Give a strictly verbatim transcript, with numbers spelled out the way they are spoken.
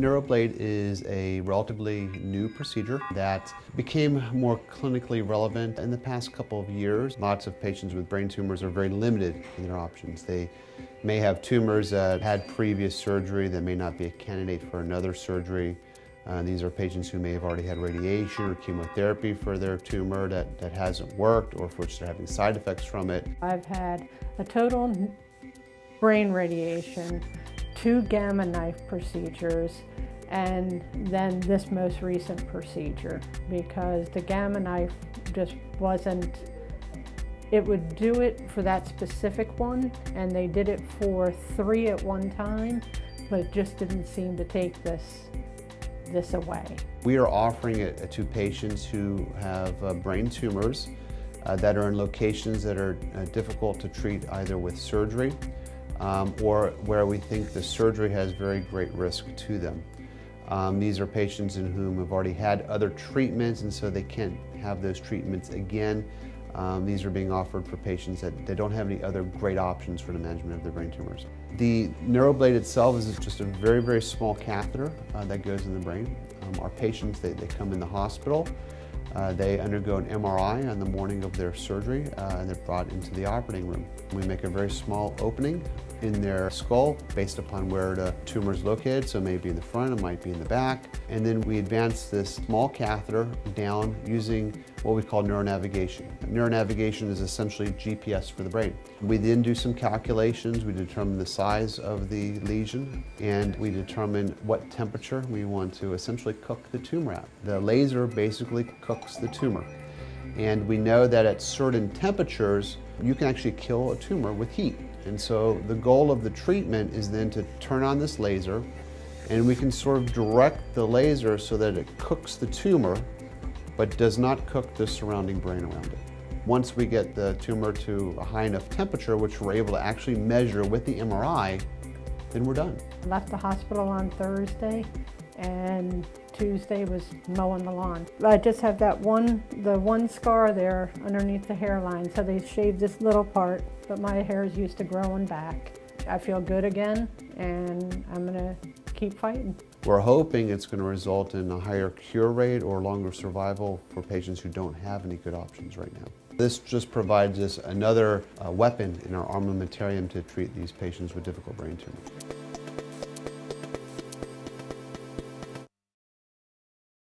NeuroBlade is a relatively new procedure that became more clinically relevant in the past couple of years. Lots of patients with brain tumors are very limited in their options. They may have tumors that had previous surgery that may not be a candidate for another surgery. Uh, these are patients who may have already had radiation or chemotherapy for their tumor that, that hasn't worked, or for which they're having side effects from it. I've had a total brain radiation, two gamma knife procedures, and then this most recent procedure, because the gamma knife just wasn't, it would do it for that specific one, and they did it for three at one time, but it just didn't seem to take this this away. We are offering it to patients who have uh, brain tumors uh, that are in locations that are uh, difficult to treat either with surgery um, or where we think the surgery has very great risk to them. Um, these are patients in whom have already had other treatments, and so they can't have those treatments again. Um, these are being offered for patients that they don't have any other great options for the management of their brain tumors. The NeuroBlade itself is just a very, very small catheter uh, that goes in the brain. Um, our patients, they, they come in the hospital, uh, they undergo an M R I on the morning of their surgery, uh, and they're brought into the operating room. We make a very small opening in their skull based upon where the tumor is located, so maybe in the front, it might be in the back. And then we advance this small catheter down using what we call neuronavigation. Neuronavigation is essentially G P S for the brain. We then do some calculations, we determine the size of the lesion, and we determine what temperature we want to essentially cook the tumor at. The laser basically cooks the tumor. And we know that at certain temperatures, you can actually kill a tumor with heat. And so the goal of the treatment is then to turn on this laser, and we can sort of direct the laser so that it cooks the tumor, but does not cook the surrounding brain around it. Once we get the tumor to a high enough temperature, which we're able to actually measure with the M R I, then we're done. I left the hospital on Thursday, and Tuesday was mowing the lawn. I just have that one, the one scar there underneath the hairline, so they shaved this little part, but my hair is used to growing back. I feel good again, and I'm gonna keep fighting. We're hoping it's gonna result in a higher cure rate or longer survival for patients who don't have any good options right now. This just provides us another uh, weapon in our armamentarium to treat these patients with difficult brain tumors.